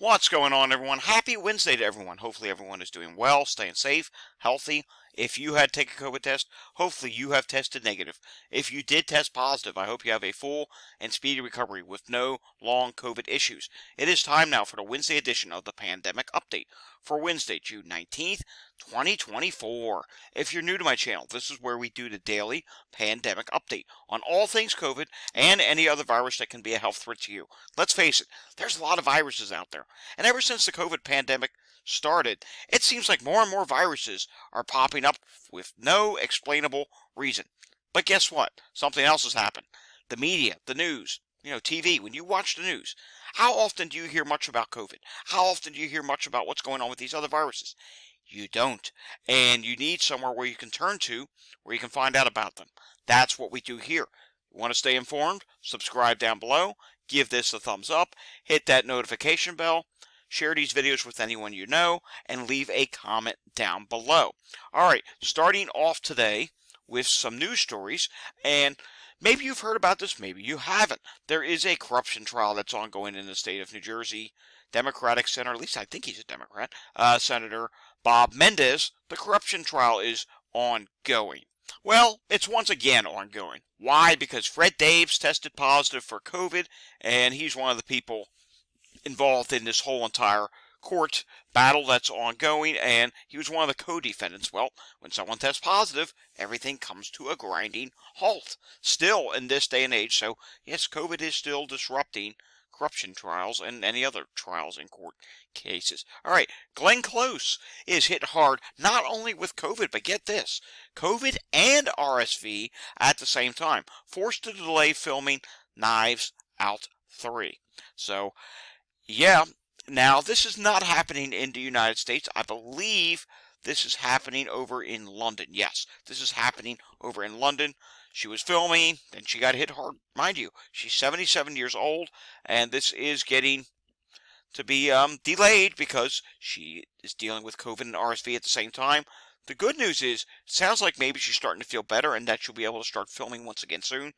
What's going on, everyone? Happy Wednesday to everyone. Hopefully everyone is doing well, staying safe, healthy. If you had taken a COVID test, hopefully you have tested negative. If you did test positive, I hope you have a full and speedy recovery with no long COVID issues. It is time now for the Wednesday edition of the Pandemic Update for Wednesday, June 19th, 2024. If you're new to my channel, this is where we do the daily pandemic update on all things COVID and any other virus that can be a health threat to you. Let's face it, there's a lot of viruses out there. And ever since the COVID pandemic started, it seems like more and more viruses are popping up with no explainable reason. But guess what? Something else has happened. The media, the news, TV, when you watch the news, how often do you hear much about COVID? How often do you hear much about what's going on with these other viruses? You don't. And you need somewhere where you can turn to, where you can find out about them. That's what we do here. You want to stay informed? Subscribe down below. Give this a thumbs up. Hit that notification bell. Share these videos with anyone you know, and leave a comment down below. All right, starting off today with some news stories, and maybe you've heard about this, maybe you haven't. There is a corruption trial that's ongoing in the state of New Jersey. Democratic Senator, at least I think he's a Democrat, Senator Bob Menendez, the corruption trial is ongoing. Well, it's once again ongoing. Why? Because Fred Daves tested positive for COVID, and he's one of the people involved in this whole entire court battle that's ongoing, and he was one of the co-defendants. Well, when someone tests positive, everything comes to a grinding halt still in this day and age. So yes, COVID is still disrupting corruption trials and any other trials in court cases. All right, Glenn Close is hit hard not only with COVID, but get this, COVID and RSV at the same time, forced to delay filming Knives Out 3. So yeah, now this is not happening in the United States. I believe this is happening over in London. Yes, this is happening over in London. She was filming, and she got hit hard. Mind you, she's 77 years old, and this is getting to be delayed because she is dealing with COVID and RSV at the same time. The good news is, it sounds like maybe she's starting to feel better and that she'll be able to start filming once again soon.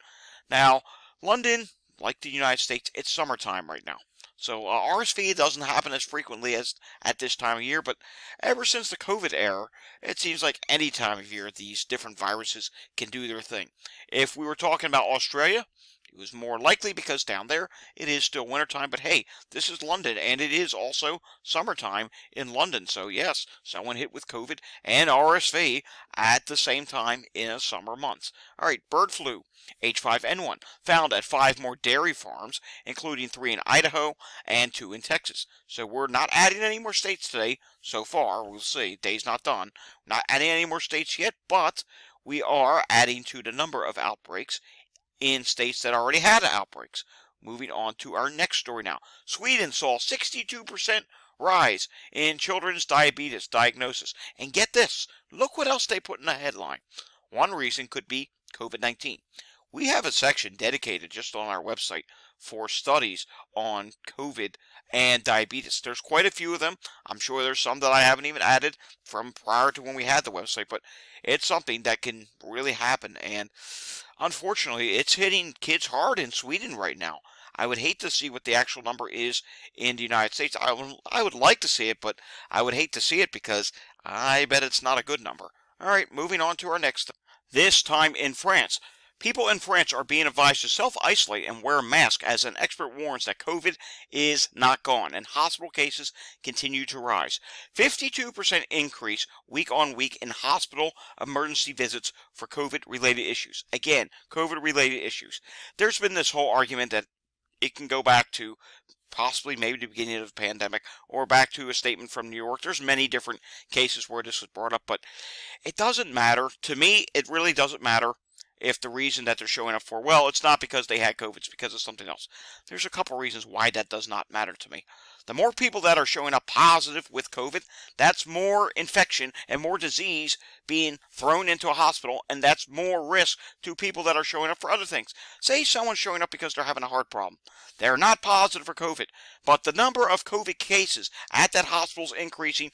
Now, London, like the United States, it's summertime right now. So RSV doesn't happen as frequently as at this time of year, but ever since the COVID era, it seems like any time of year these different viruses can do their thing. If we were talking about Australia, it was more likely because down there it is still wintertime, but hey, this is London, and it is also summertime in London. So yes, someone hit with COVID and RSV at the same time in the summer months. All right, bird flu, H5N1, found at 5 more dairy farms, including 3 in Idaho and 2 in Texas. So we're not adding any more states today so far. We'll see. Day's not done. Not adding any more states yet, but we are adding to the number of outbreaks in states that already had outbreaks. Moving on to our next story now. Sweden saw 62% rise in children's diabetes diagnosis. And get this, look what else they put in the headline. One reason could be COVID-19. We have a section dedicated just on our website for studies on COVID and diabetes. There's quite a few of them. I'm sure there's some that I haven't even added from prior to when we had the website, but it's something that can really happen. And unfortunately, it's hitting kids hard in Sweden right now. I would hate to see what the actual number is in the United States. I would like to see it, but I would hate to see it because I bet it's not a good number. All right, moving on to our next. This time in France. People in France are being advised to self-isolate and wear a mask as an expert warns that COVID is not gone and hospital cases continue to rise. 52% increase week on week in hospital emergency visits for COVID-related issues. Again, COVID-related issues. There's been this whole argument that it can go back to possibly maybe the beginning of the pandemic or back to a statement from New York. There's many different cases where this was brought up, but it doesn't matter. To me, it really doesn't matter. If the reason that they're showing up for, well, it's not because they had COVID, it's because of something else. There's a couple reasons why that does not matter to me. The more people that are showing up positive with COVID, that's more infection and more disease being thrown into a hospital, and that's more risk to people that are showing up for other things. Say someone's showing up because they're having a heart problem. They're not positive for COVID, but the number of COVID cases at that hospital is increasing.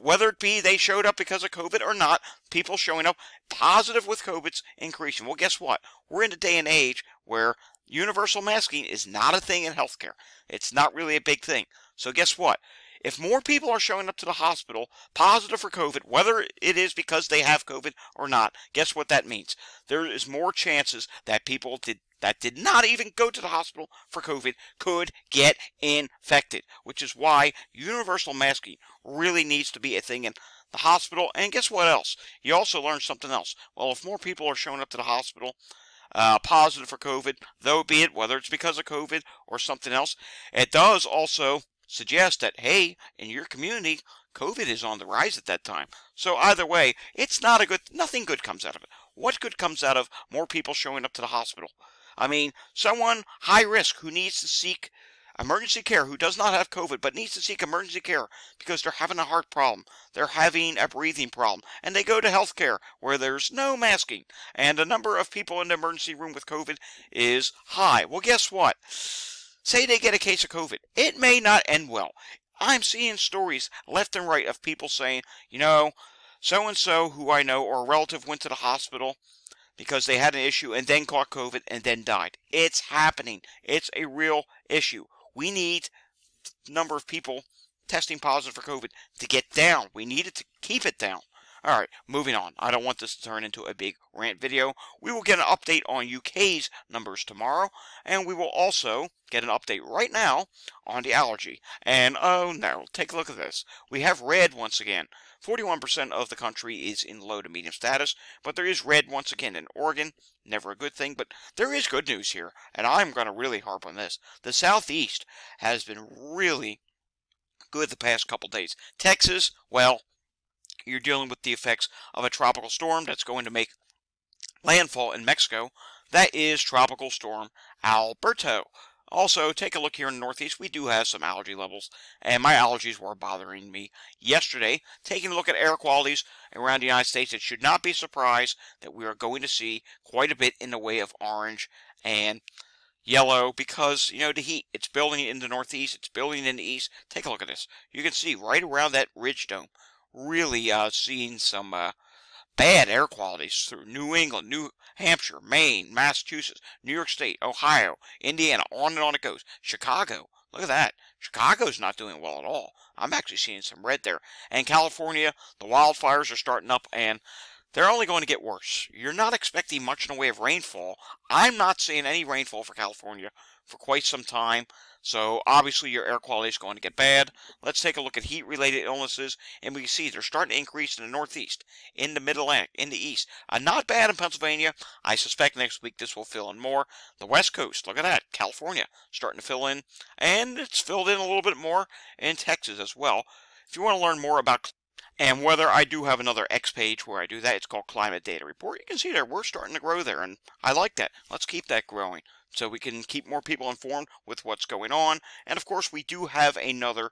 Whether it be they showed up because of COVID or not, people showing up positive with COVID's increasing. Well, guess what? We're in a day and age where universal masking is not a thing in healthcare. It's not really a big thing. So guess what? If more people are showing up to the hospital positive for COVID, whether it is because they have COVID or not, guess what that means? There is more chances that people that did not even go to the hospital for COVID could get infected, which is why universal masking really needs to be a thing in the hospital. And guess what else? You also learned something else. Well, if more people are showing up to the hospital positive for COVID, though be it whether it's because of COVID or something else, it does also suggest that, hey, in your community, COVID is on the rise at that time. So either way, it's not a good, nothing good comes out of it. What good comes out of more people showing up to the hospital? I mean, someone high risk who needs to seek emergency care, who does not have COVID but needs to seek emergency care because they're having a heart problem, they're having a breathing problem, and they go to healthcare where there's no masking, and the number of people in the emergency room with COVID is high. Well, guess what? Say they get a case of COVID. It may not end well. I'm seeing stories left and right of people saying, you know, so-and-so who I know or a relative went to the hospital because they had an issue and then caught COVID and then died. It's happening. It's a real issue. We need the number of people testing positive for COVID to get down. We need it to keep it down. All right, moving on. I don't want this to turn into a big rant video. We will get an update on UK's numbers tomorrow, and we will also get an update right now on the allergy. And, oh no, take a look at this. We have red once again. 41% of the country is in low to medium status, but there is red once again in Oregon. Never a good thing, but there is good news here, and I'm going to really harp on this. The Southeast has been really good the past couple days. Texas, well, you're dealing with the effects of a tropical storm that's going to make landfall in Mexico. That is Tropical Storm Alberto. Also, take a look here in the Northeast. We do have some allergy levels, and my allergies were bothering me yesterday. Taking a look at air qualities around the United States, it should not be a surprise that we are going to see quite a bit in the way of orange and yellow because, you know, the heat, it's building in the Northeast, it's building in the East. Take a look at this. You can see right around that ridge dome, really seeing some bad air qualities through New England, New Hampshire, Maine, Massachusetts, New York State, Ohio, Indiana, on and on it goes. Chicago, look at that. Chicago's not doing well at all. I'm actually seeing some red there. And California, the wildfires are starting up, and they're only going to get worse. You're not expecting much in the way of rainfall. I'm not seeing any rainfall for California for quite some time. So obviously your air quality is going to get bad. Let's take a look at heat-related illnesses, and we can see they're starting to increase in the Northeast, in the Mid-Atlantic, in the East. Not bad in Pennsylvania. I suspect next week this will fill in more. The West Coast, look at that. California starting to fill in, and it's filled in a little bit more in Texas as well. If you want to learn more about and weather, I do have another X page where I do that. It's called Climate Data Report. You can see there we're starting to grow there, and I like that. Let's keep that growing, so we can keep more people informed with what's going on. And of course, we do have another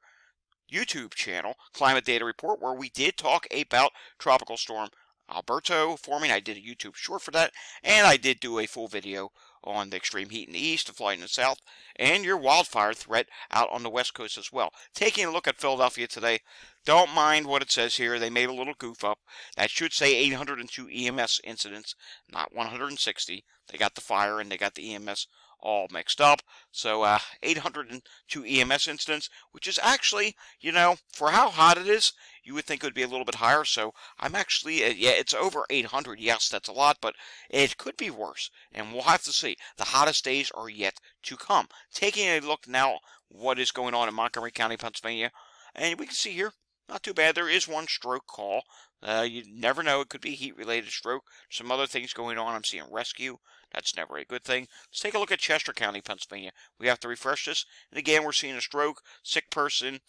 YouTube channel, Climate Data Report, where we did talk about Tropical Storm Alberto forming. I did a YouTube short for that, and I did do a full video on the extreme heat in the East, the flooding in the South, and your wildfire threat out on the West Coast as well. Taking a look at Philadelphia today, don't mind what it says here. They made a little goof up. That should say 802 EMS incidents, not 160. They got the fire and they got the EMS all mixed up. So 802 EMS incidents, which is actually, you know, for how hot it is, you would think it would be a little bit higher. So I'm actually, yeah, it's over 800. Yes, that's a lot, but it could be worse. And we'll have to see. The hottest days are yet to come. Taking a look now what is going on in Montgomery County, Pennsylvania. And we can see here, not too bad. There is one stroke call. You never know. It could be heat-related stroke. Some other things going on. I'm seeing rescue. That's never a good thing. Let's take a look at Chester County, Pennsylvania. We have to refresh this. And again, we're seeing a stroke, sick person.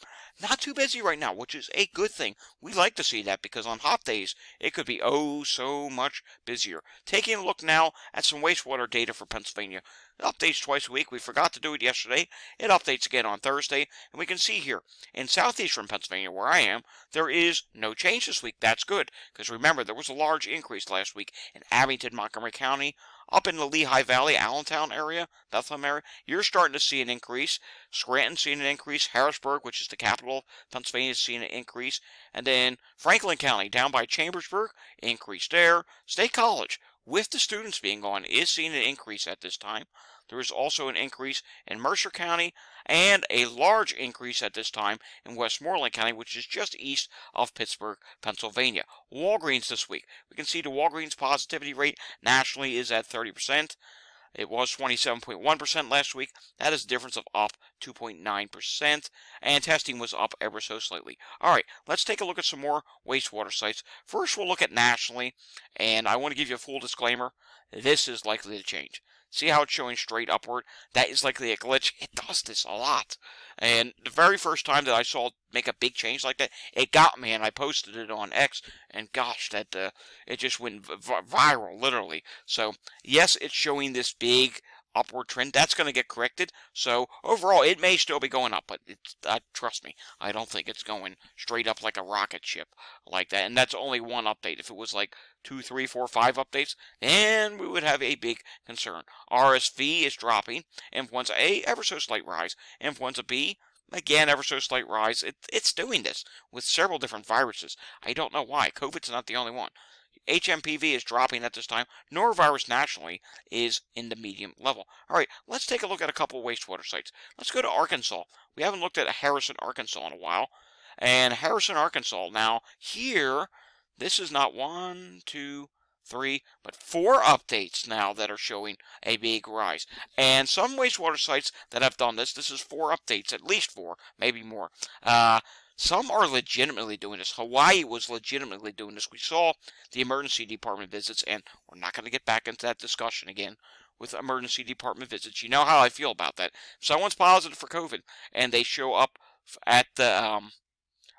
Not too busy right now, which is a good thing. We like to see that because on hot days, it could be oh so much busier. Taking a look now at some wastewater data for Pennsylvania. It updates twice a week. We forgot to do it yesterday. It updates again on Thursday. And we can see here in southeastern Pennsylvania, where I am, there is no change this week. That's good because remember, there was a large increase last week in Abington, Montgomery County. Up in the Lehigh Valley, Allentown area, Bethlehem area, you're starting to see an increase. Scranton's seeing an increase. Harrisburg, which is the capital of Pennsylvania, is seeing an increase. And then Franklin County, down by Chambersburg, increase there. State College, with the students being gone, is seeing an increase at this time. There is also an increase in Mercer County and a large increase at this time in Westmoreland County, which is just east of Pittsburgh, Pennsylvania. Walgreens this week. We can see the Walgreens positivity rate nationally is at 30%. It was 27.1% last week. That is a difference of up 2.9%, and testing was up ever so slightly. All right, let's take a look at some more wastewater sites. First, we'll look at nationally, and I want to give you a full disclaimer. This is likely to change. See how it's showing straight upward? That is likely a glitch. It does this a lot. And the very first time that I saw it make a big change like that, it got me, and I posted it on X, and gosh, that it just went viral, literally. So, yes, it's showing this big upward trend. That's going to get corrected. So, overall, it may still be going up, but it's, trust me, I don't think it's going straight up like a rocket ship like that. And that's only one update. If it was like 2, 3, 4, 5 updates, then we would have a big concern. RSV is dropping. Influenza A, ever so slight rise. Influenza B, again, ever so slight rise. It's doing this with several different viruses. I don't know why. COVID's not the only one. HMPV is dropping at this time. Norovirus nationally is in the medium level. All right, let's take a look at a couple wastewater sites. Let's go to Arkansas. We haven't looked at Harrison, Arkansas in a while. And Harrison, Arkansas, now here, this is not 1, 2, 3, but 4 updates now that are showing a big rise. And some wastewater sites that have done this, this is 4 updates, at least 4, maybe more. Some are legitimately doing this. Hawaii was legitimately doing this. We saw the emergency department visits, and we're not going to get back into that discussion again with emergency department visits. You know how I feel about that. If someone's positive for COVID and they show up at the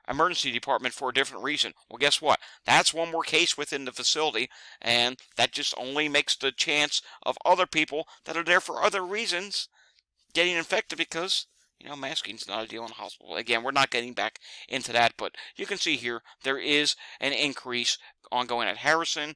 emergency department for a different reason, well, guess what? That's one more case within the facility, and that just only makes the chance of other people that are there for other reasons getting infected because, you know, masking's not a deal in the hospital. Again, we're not getting back into that, but you can see here there is an increase ongoing at Harrison,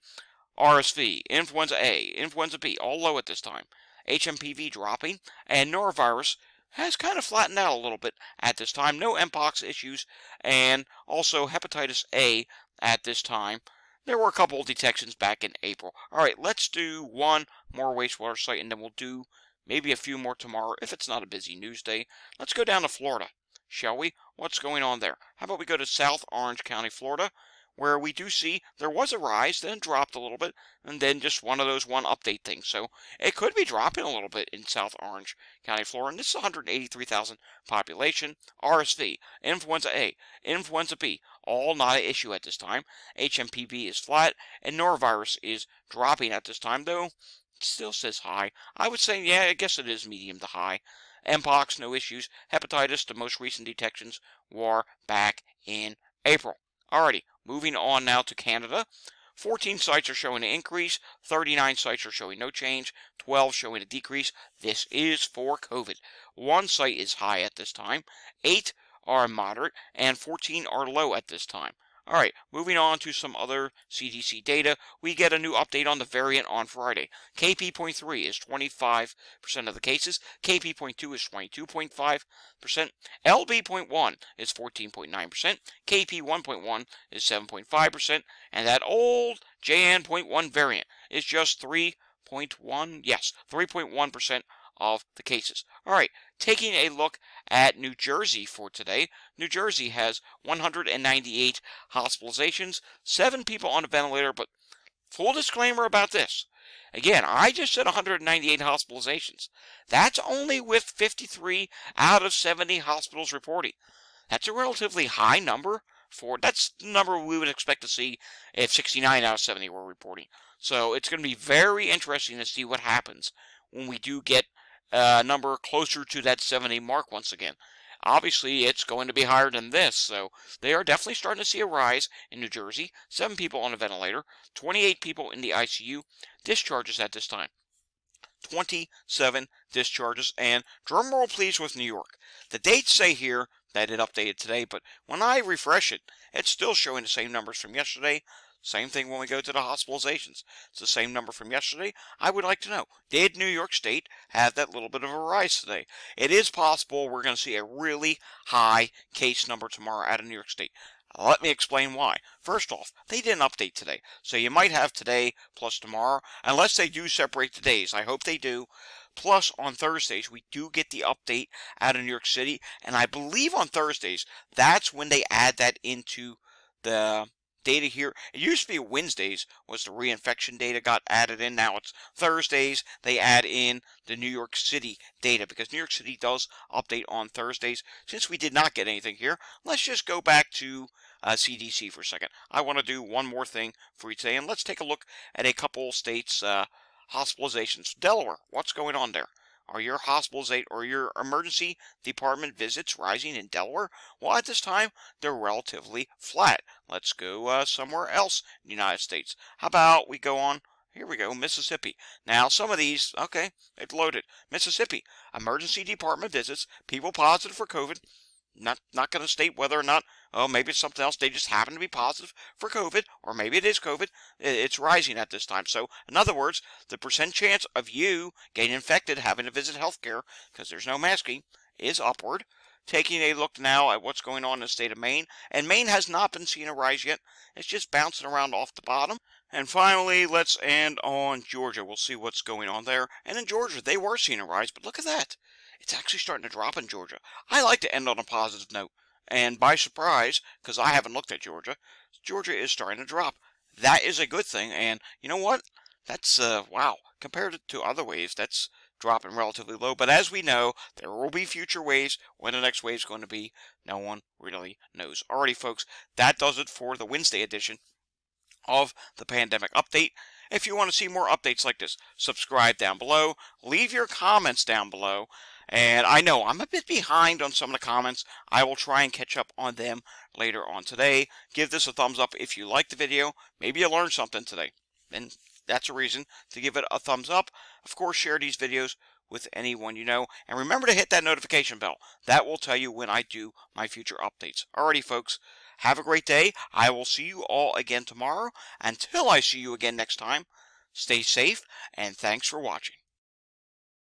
RSV, influenza A, influenza B, all low at this time. HMPV dropping, and norovirus has kind of flattened out a little bit at this time. No Mpox issues, and also hepatitis A at this time. There were a couple of detections back in April. All right, let's do one more wastewater site, and then we'll do maybe a few more tomorrow, if it's not a busy news day. Let's go down to Florida, shall we? What's going on there? How about we go to South Orange County, Florida, where we do see there was a rise, then dropped a little bit, and then just one of those one update things. So it could be dropping a little bit in South Orange County, Florida. And this is 183,000 population. RSV, influenza A, influenza B, all not an issue at this time. HMPV is flat, and norovirus is dropping at this time, though still says high. I would say, yeah, I guess it is medium to high. Mpox, no issues. Hepatitis, the most recent detections were back in April. Alrighty, moving on now to Canada. 14 sites are showing an increase. 39 sites are showing no change. 12 showing a decrease. This is for COVID. 1 site is high at this time. 8 are moderate, and 14 are low at this time. All right, moving on to some other CDC data. We get a new update on the variant on Friday. KP.3 is 25% of the cases. KP.2 is 22.5%. LB.1 is 14.9%. KP1.1 is 7.5%. And that old JN.1 variant is just 3.1, yes, 3.1% of the cases. All right, taking a look at New Jersey for today. New Jersey has 198 hospitalizations, 7 people on a ventilator, but full disclaimer about this. Again, I just said 198 hospitalizations. That's only with 53 out of 70 hospitals reporting. That's a relatively high number. That's the number we would expect to see if 69 out of 70 were reporting. So it's going to be very interesting to see what happens when we do get a number closer to that 70 mark once again. Obviously, it's going to be higher than this, so they are definitely starting to see a rise in New Jersey. 7 people on a ventilator, 28 people in the ICU, discharges at this time. 27 discharges, and drumroll please with New York. The dates say here that it updated today, but when I refresh it, it's still showing the same numbers from yesterday. Same thing when we go to the hospitalizations. It's the same number from yesterday. I would like to know, did New York State have that little bit of a rise today? It is possible we're going to see a really high case number tomorrow out of New York State. Let me explain why. First off, they didn't update today. So you might have today plus tomorrow, unless they do separate the days. I hope they do. Plus, on Thursdays, we do get the update out of New York City, and I believe on Thursdays, that's when they add that into the data here. It used to be Wednesdays was the reinfection data got added in. Now it's Thursdays they add in the New York City data, because New York City does update on Thursdays. Since we did not get anything here, let's just go back to CDC for a second. I want to do one more thing for you today, and let's take a look at a couple states' hospitalizations. Delaware, what's going on there? Are your hospitalization or your emergency department visits rising in Delaware? Well, at this time, they're relatively flat. Let's go somewhere else in the United States. How about we go on? Here we go, Mississippi. Now, some of these, okay, it loaded. Mississippi, emergency department visits, people positive for COVID. Not going to state whether or not, oh, maybe it's something else. They just happen to be positive for COVID, or maybe it is COVID. It's rising at this time. So, in other words, the percent chance of you getting infected, having to visit healthcare, because there's no masking, is upward. Taking a look now at what's going on in the state of Maine. And Maine has not been seeing a rise yet. It's just bouncing around off the bottom. And finally, let's end on Georgia. We'll see what's going on there. And in Georgia, they were seeing a rise, but look at that. It's actually starting to drop in Georgia. I like to end on a positive note. And by surprise, because I haven't looked at Georgia, Georgia is starting to drop. That is a good thing. And you know what? That's, wow. Compared to other waves, that's dropping relatively low. But as we know, there will be future waves. When the next wave is going to be, no one really knows. Alrighty, folks. That does it for the Wednesday edition of the Pandemic Update. If you want to see more updates like this, subscribe down below. Leave your comments down below. And I know I'm a bit behind on some of the comments. I will try and catch up on them later on today. Give this a thumbs up if you liked the video. Maybe you learned something today. Then that's a reason to give it a thumbs up. Of course, share these videos with anyone you know. And remember to hit that notification bell. That will tell you when I do my future updates. Alrighty, folks. Have a great day. I will see you all again tomorrow. Until I see you again next time, stay safe and thanks for watching.